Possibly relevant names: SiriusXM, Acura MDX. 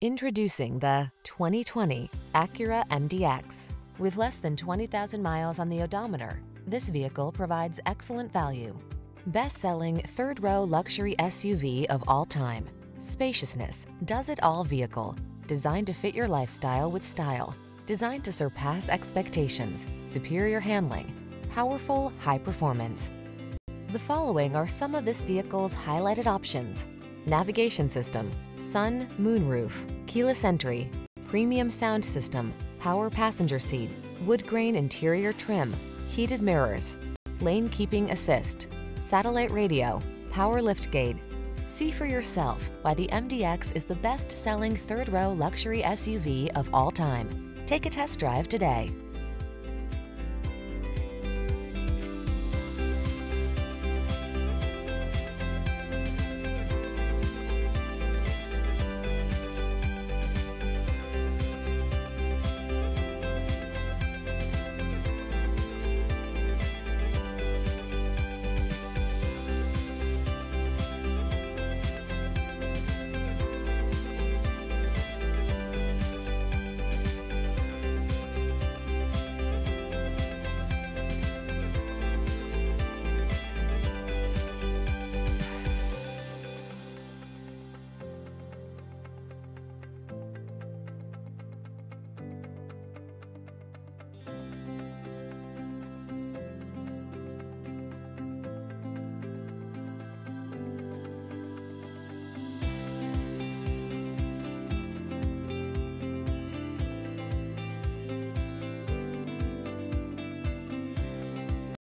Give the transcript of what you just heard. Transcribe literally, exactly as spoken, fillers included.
Introducing the twenty twenty Acura M D X. With less than twenty thousand miles on the odometer, this vehicle provides excellent value. Best-selling third-row luxury S U V of all time. Spaciousness, does-it-all vehicle, designed to fit your lifestyle with style. Designed to surpass expectations, superior handling, powerful, high performance. The following are some of this vehicle's highlighted options: navigation system, sun, moonroof, keyless entry, premium sound system, power passenger seat, wood grain interior trim, heated mirrors, lane keeping assist, satellite radio, power liftgate. See for yourself why the M D X is the best-selling third-row luxury S U V of all time. Take a test drive today.